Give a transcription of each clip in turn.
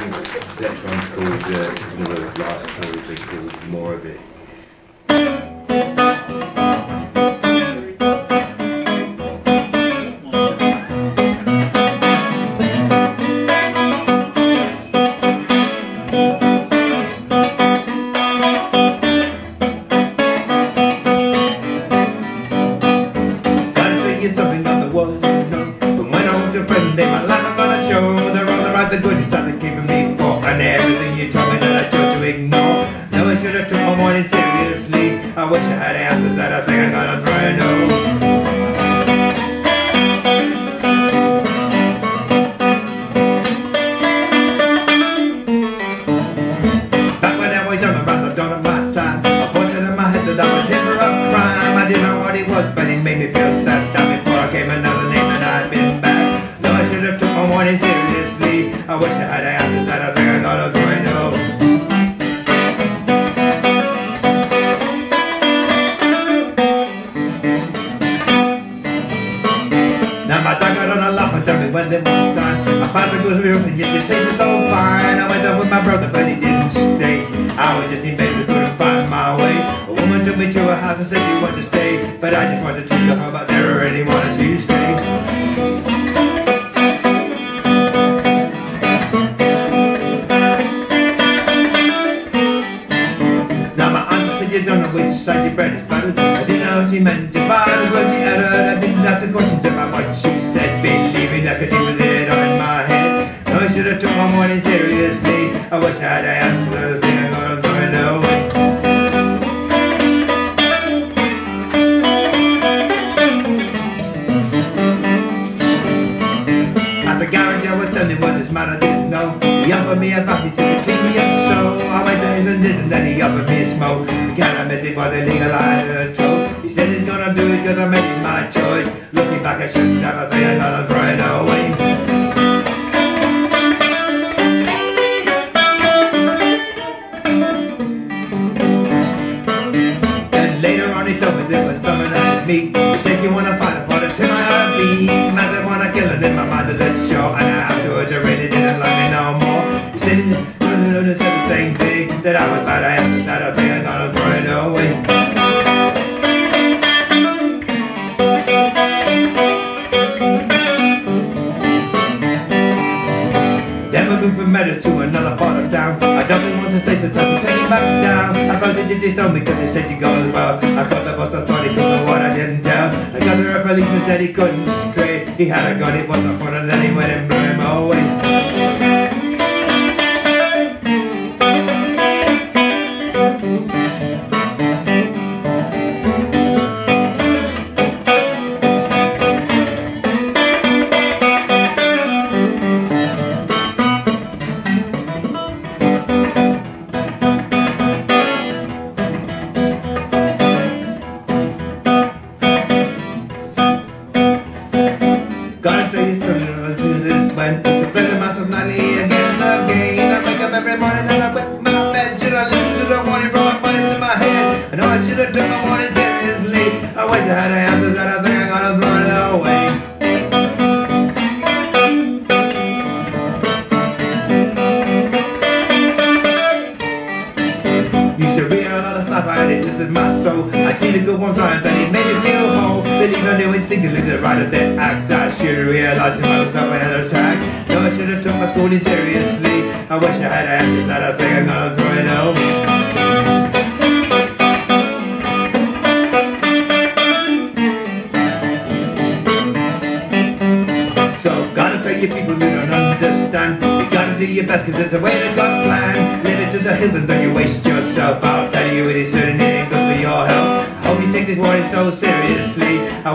think the next one's called Another Life, or is it called More of It? I wish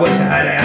I had a